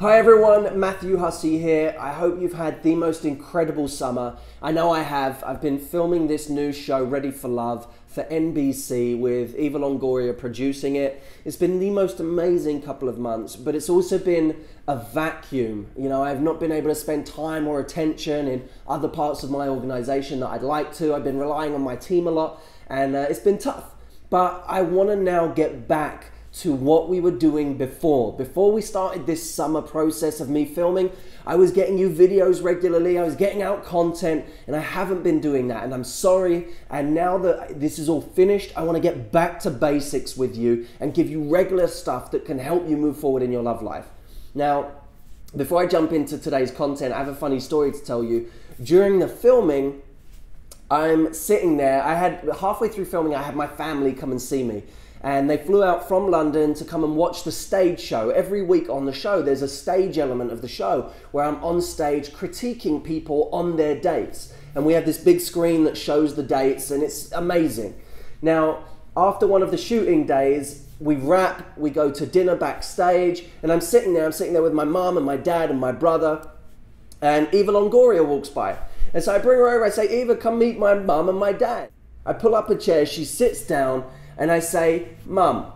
Hi everyone, Matthew Hussey here. I hope you've had the most incredible summer. I know I have. I've been filming this new show, Ready for Love, for NBC with Eva Longoria producing it. It's been the most amazing couple of months, but it's also been a vacuum. You know, I've not been able to spend time or attention in other parts of my organization that I'd like to. I've been relying on my team a lot, and it's been tough. But I want to now get back to what we were doing before we started this summer process of me filming. I was getting you videos regularly, I was getting out content, and I haven't been doing that, and I'm sorry. And now that this is all finished, I want to get back to basics with you and give you regular stuff that can help you move forward in your love life. Now, before I jump into today's content, I have a funny story to tell you. During the filming, I'm sitting there, halfway through filming, I had my family come and see me. And they flew out from London to come and watch the stage show. Every week on the show, there's a stage element of the show where I'm on stage critiquing people on their dates. And we have this big screen that shows the dates, and it's amazing. Now, after one of the shooting days, we wrap, we go to dinner backstage, and I'm sitting there with my mom and my dad and my brother, and Eva Longoria walks by. And so I bring her over, I say, Eva, come meet my mum and my dad. I pull up a chair, she sits down, and I say, Mum,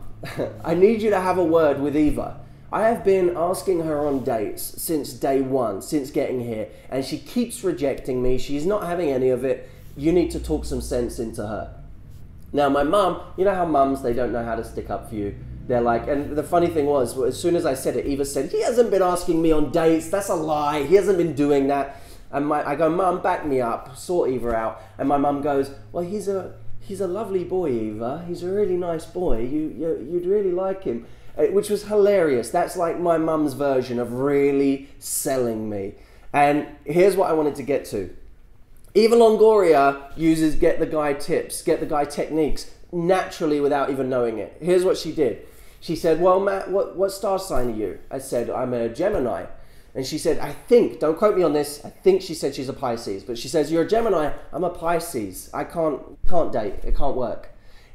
I need you to have a word with Eva. I have been asking her on dates since day one, since getting here, and she keeps rejecting me. She's not having any of it. You need to talk some sense into her. Now, my mum, you know how mums, they don't know how to stick up for you. They're like, and the funny thing was, as soon as I said it, Eva said, he hasn't been asking me on dates. That's a lie. He hasn't been doing that. And I go, Mum, back me up, sort Eva out. And my mum goes, well, he's a lovely boy, Eva. He's a really nice boy. You'd really like him, which was hilarious. That's like my mum's version of really selling me. And here's what I wanted to get to. Eva Longoria uses Get the Guy tips, Get the Guy techniques, naturally without even knowing it. Here's what she did. She said, well, Matt, what star sign are you? I said, I'm a Gemini. And she said, I think, don't quote me on this, I think she said she's a Pisces, but she says, you're a Gemini, I'm a Pisces. I can't date, it can't work.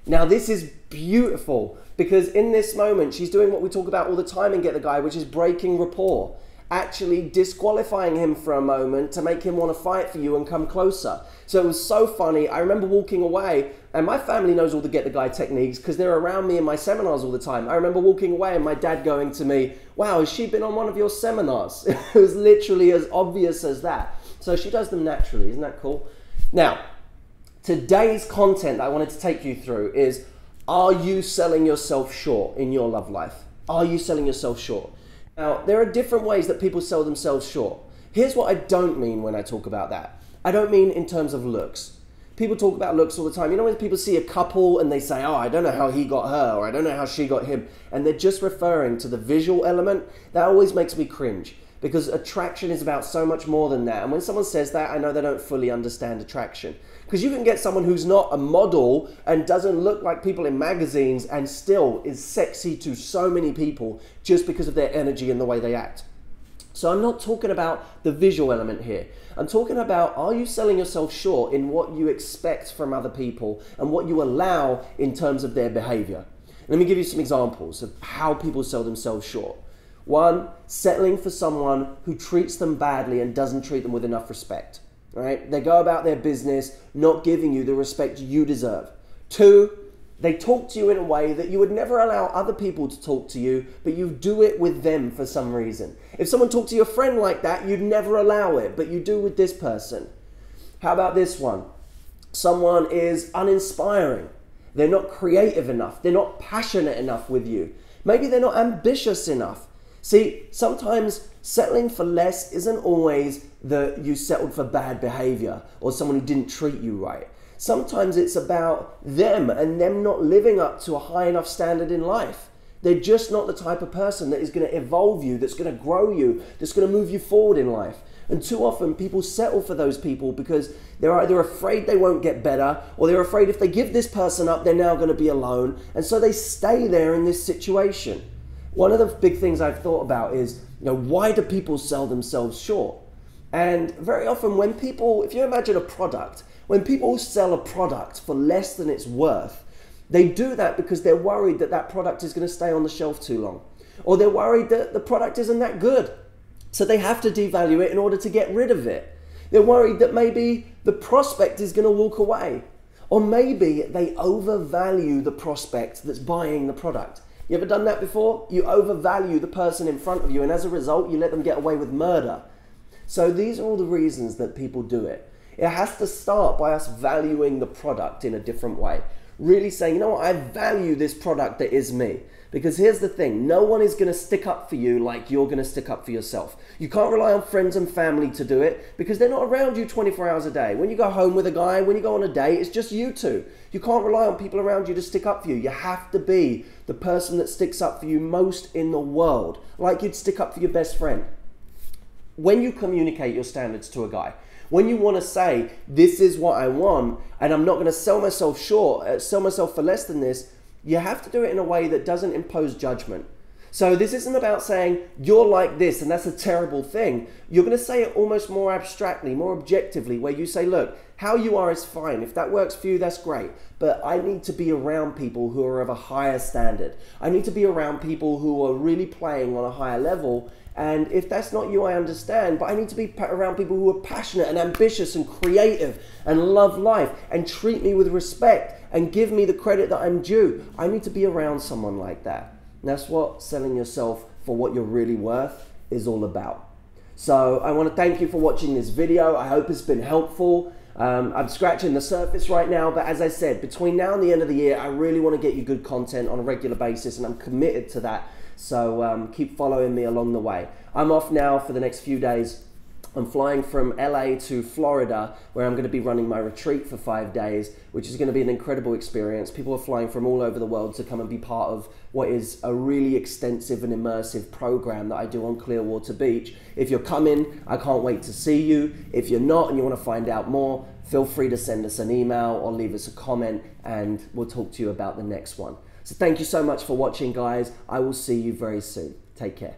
Now this is beautiful, because in this moment, she's doing what we talk about all the time in Get the Guy, which is breaking rapport. Actually disqualifying him for a moment to make him want to fight for you and come closer. So it was so funny. I remember walking away, and my family knows all the Get the Guy techniques because they're around me in my seminars all the time. I remember walking away and my dad going to me, wow, has she been on one of your seminars? It was literally as obvious as that. So she does them naturally. Isn't that cool? Now, today's content I wanted to take you through is, are you selling yourself short in your love life? Are you selling yourself short? Now, there are different ways that people sell themselves short. Here's what I don't mean when I talk about that. I don't mean in terms of looks. People talk about looks all the time. You know when people see a couple and they say, oh, I don't know how he got her, or I don't know how she got him, and they're just referring to the visual element? That always makes me cringe, because attraction is about so much more than that. And when someone says that, I know they don't fully understand attraction. Because you can get someone who's not a model and doesn't look like people in magazines and still is sexy to so many people just because of their energy and the way they act. So I'm not talking about the visual element here. I'm talking about, are you selling yourself short in what you expect from other people and what you allow in terms of their behavior? Let me give you some examples of how people sell themselves short. One, settling for someone who treats them badly and doesn't treat them with enough respect. Right? They go about their business not giving you the respect you deserve. Two, they talk to you in a way that you would never allow other people to talk to you, but you do it with them for some reason. If someone talked to your friend like that, you'd never allow it, but you do with this person. How about this one? Someone is uninspiring. They're not creative enough. They're not passionate enough with you. Maybe they're not ambitious enough. See, sometimes settling for less isn't always that you settled for bad behavior or someone who didn't treat you right. Sometimes it's about them and them not living up to a high enough standard in life. They're just not the type of person that is going to evolve you, that's going to grow you, that's going to move you forward in life. And too often people settle for those people because they're either afraid they won't get better, or they're afraid if they give this person up, they're now going to be alone. And so they stay there in this situation. One of the big things I've thought about is, you know, why do people sell themselves short? And very often when people, if you imagine a product, when people sell a product for less than it's worth, they do that because they're worried that that product is going to stay on the shelf too long. or they're worried that the product isn't that good, so they have to devalue it in order to get rid of it. They're worried that maybe the prospect is going to walk away, or maybe they overvalue the prospect that's buying the product. You ever done that before? You overvalue the person in front of you, and as a result, you let them get away with murder. So these are all the reasons that people do it. It has to start by us valuing the product in a different way. Really saying, you know what, I value this product that is me. Because here's the thing, no one is going to stick up for you like you're going to stick up for yourself. You can't rely on friends and family to do it because they're not around you 24 hours a day. When you go home with a guy, when you go on a date, it's just you two. You can't rely on people around you to stick up for you. You have to be the person that sticks up for you most in the world, like you'd stick up for your best friend. When you communicate your standards to a guy, when you want to say, this is what I want, and I'm not going to sell myself for less than this, you have to do it in a way that doesn't impose judgment. So this isn't about saying, you're like this, and that's a terrible thing. You're going to say it almost more abstractly, more objectively, where you say, look, how you are is fine. If that works for you, that's great. But I need to be around people who are of a higher standard. I need to be around people who are really playing on a higher level. And if that's not you, I understand, but I need to be around people who are passionate and ambitious and creative and love life and treat me with respect and give me the credit that I'm due. I need to be around someone like that. And that's what selling yourself for what you're really worth is all about. So I want to thank you for watching this video. I hope it's been helpful. I'm scratching the surface right now, but as I said, between now and the end of the year, I really want to get you good content on a regular basis, and I'm committed to that. So keep following me along the way. I'm off now for the next few days. I'm flying from LA to Florida, where I'm going to be running my retreat for 5 days, which is going to be an incredible experience. People are flying from all over the world to come and be part of what is a really extensive and immersive program that I do on Clearwater Beach. If you're coming, I can't wait to see you. If you're not and you want to find out more, feel free to send us an email or leave us a comment, and we'll talk to you about the next one. So thank you so much for watching, guys. I will see you very soon. Take care.